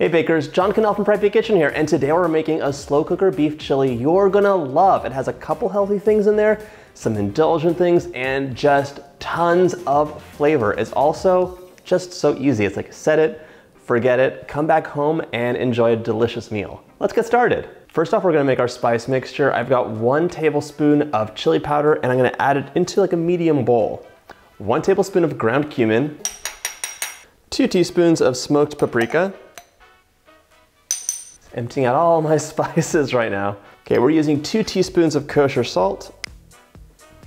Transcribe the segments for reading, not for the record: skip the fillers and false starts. Hey bakers, John Kanell from Preppy Kitchen here, and today we're making a slow cooker beef chili you're gonna love. It has a couple healthy things in there, some indulgent things, and just tons of flavor. It's also just so easy. It's like set it, forget it, come back home and enjoy a delicious meal. Let's get started. First off, we're gonna make our spice mixture. I've got 1 tablespoon of chili powder and I'm gonna add it into like a medium bowl. 1 tablespoon of ground cumin, 2 teaspoons of smoked paprika, emptying out all my spices right now. Okay, we're using 2 teaspoons of kosher salt,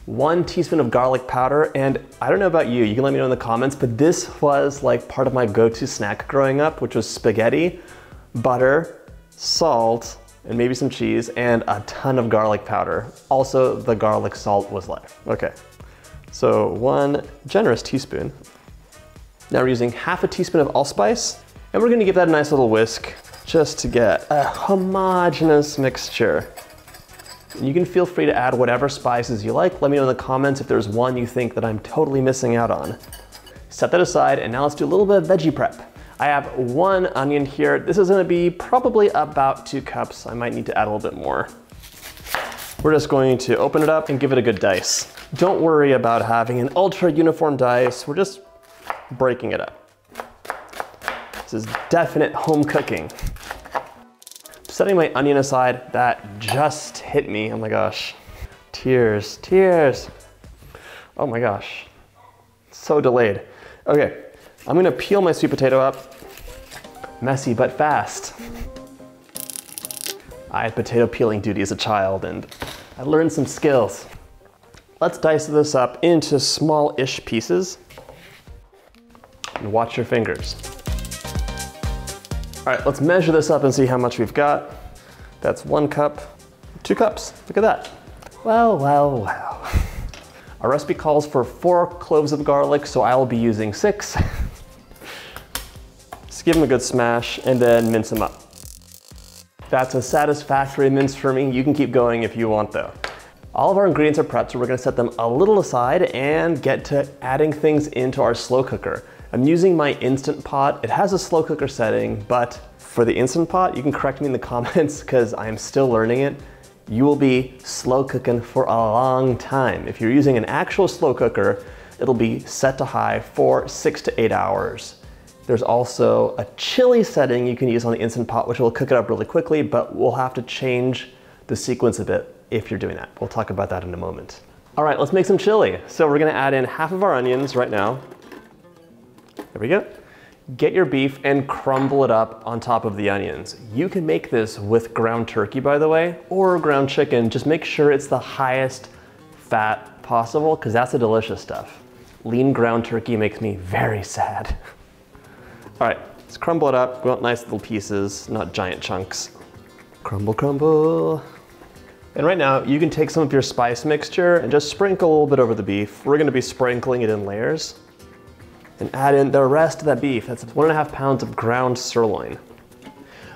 1 teaspoon of garlic powder, and I don't know about you, you can let me know in the comments, but this was like part of my go-to snack growing up, which was spaghetti, butter, salt, and maybe some cheese, and a ton of garlic powder. Also, the garlic salt was life. Okay, so 1 generous teaspoon. Now we're using 1/2 teaspoon of allspice, and we're gonna give that a nice little whisk just to get a homogeneous mixture. You can feel free to add whatever spices you like. Let me know in the comments if there's one you think that I'm totally missing out on. Set that aside, and now let's do a little bit of veggie prep. I have 1 onion here. This is gonna be probably about 2 cups. I might need to add a little bit more. We're just going to open it up and give it a good dice. Don't worry about having an ultra uniform dice. We're just breaking it up. This is definite home cooking. Setting my onion aside, that just hit me. Oh my gosh. Tears, tears. Oh my gosh. So delayed. Okay, I'm gonna peel my sweet potato up. Messy but fast. I had potato peeling duty as a child and I learned some skills. Let's dice this up into small-ish pieces. And watch your fingers. All right, let's measure this up and see how much we've got. That's 1 cup, 2 cups, look at that. Well, well, well. Our recipe calls for 4 cloves of garlic, so I'll be using 6. Just give them a good smash and then mince them up. That's a satisfactory mince for me. You can keep going if you want though. All of our ingredients are prepped, so we're gonna set them a little aside and get to adding things into our slow cooker. I'm using my Instant Pot. It has a slow cooker setting, but for the Instant Pot, you can correct me in the comments because I'm still learning it. You will be slow cooking for a long time. If you're using an actual slow cooker, it'll be set to high for 6 to 8 hours. There's also a chili setting you can use on the Instant Pot, which will cook it up really quickly, but we'll have to change the sequence a bit if you're doing that. We'll talk about that in a moment. All right, let's make some chili. So we're gonna add in 1/2 of our onions right now. There we go. Get your beef and crumble it up on top of the onions. You can make this with ground turkey, by the way, or ground chicken. Just make sure it's the highest fat possible because that's the delicious stuff. Lean ground turkey makes me very sad. All right, let's crumble it up. We want nice little pieces, not giant chunks. Crumble, crumble. And right now you can take some of your spice mixture and just sprinkle a little bit over the beef. We're gonna be sprinkling it in layers. And add in the rest of that beef. That's 1.5 pounds of ground sirloin.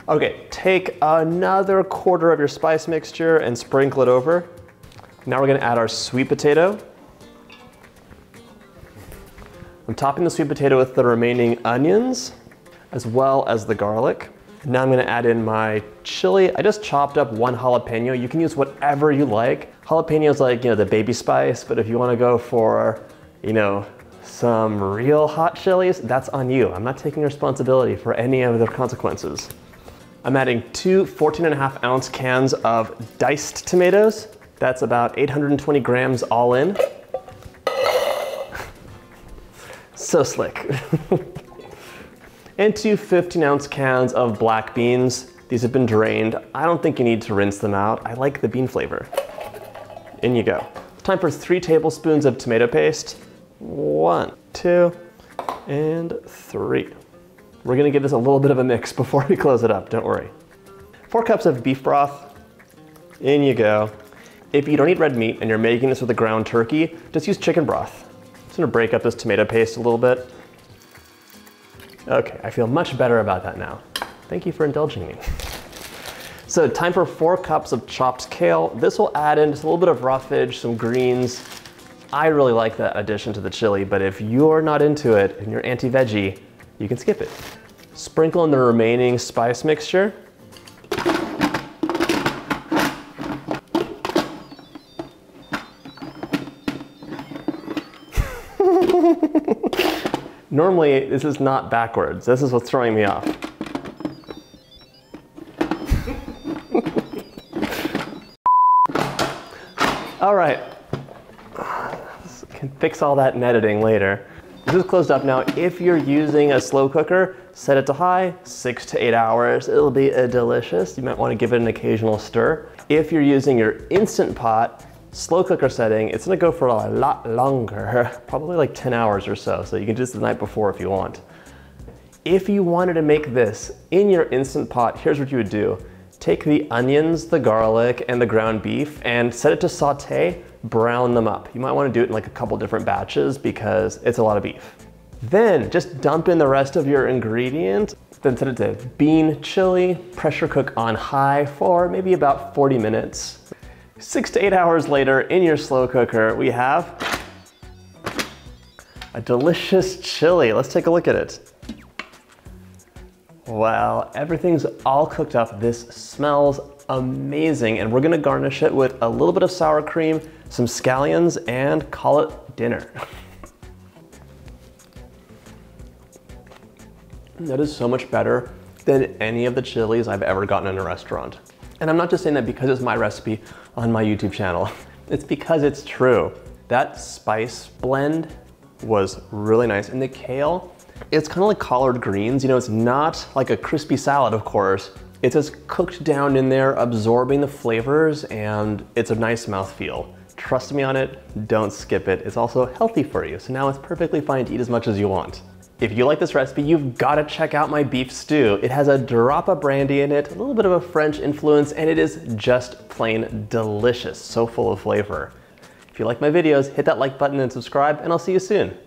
Okay, take another 1/4 of your spice mixture and sprinkle it over. Now we're gonna add our sweet potato. I'm topping the sweet potato with the remaining onions as well as the garlic. And now I'm gonna add in my chili. I just chopped up 1 jalapeno. You can use whatever you like. Jalapeno is like, you know, the baby spice, but if you wanna go for, you know, some real hot chilies, that's on you. I'm not taking responsibility for any of the consequences. I'm adding 2 14.5-ounce cans of diced tomatoes. That's about 820 grams all in. So slick. And 2 15-ounce cans of black beans. These have been drained. I don't think you need to rinse them out. I like the bean flavor. In you go. Time for 3 tablespoons of tomato paste. 1, 2, and 3. We're gonna give this a little bit of a mix before we close it up, don't worry. 4 cups of beef broth, in you go. If you don't eat red meat and you're making this with a ground turkey, just use chicken broth. Just gonna break up this tomato paste a little bit. Okay, I feel much better about that now. Thank you for indulging me. So time for 4 cups of chopped kale. This will add in just a little bit of raw fidge, some greens. I really like that addition to the chili, but if you're not into it and you're anti-veggie, you can skip it. Sprinkle in the remaining spice mixture. Normally, this is not backwards. This is what's throwing me off. All right. Can fix all that in editing later. This is closed up now. If you're using a slow cooker, set it to high, 6 to 8 hours. It'll be delicious. You might want to give it an occasional stir. If you're using your Instant Pot, slow cooker setting, it's gonna go for a lot longer, probably like 10 hours or so. So you can do this the night before if you want. If you wanted to make this in your Instant Pot, here's what you would do. Take the onions, the garlic, and the ground beef and set it to saute, brown them up. You might wanna do it in like a couple different batches because it's a lot of beef. Then just dump in the rest of your ingredients, then set it to bean chili, pressure cook on high for maybe about 40 minutes. 6 to 8 hours later in your slow cooker, we have a delicious chili. Let's take a look at it. Wow, everything's all cooked up. This smells amazing. And we're gonna garnish it with a little bit of sour cream, some scallions, and call it dinner. That is so much better than any of the chilies I've ever gotten in a restaurant. And I'm not just saying that because it's my recipe on my YouTube channel. It's because it's true. That spice blend was really nice. And the kale, it's kind of like collard greens. You know, it's not like a crispy salad, of course. It's just cooked down in there, absorbing the flavors, and it's a nice mouthfeel. Trust me on it, don't skip it. It's also healthy for you, so now it's perfectly fine to eat as much as you want. If you like this recipe, you've got to check out my beef stew. It has a drop of brandy in it, a little bit of a French influence, and it is just plain delicious, so full of flavor. If you like my videos, hit that like button and subscribe, and I'll see you soon.